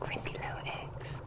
Grindylow eggs.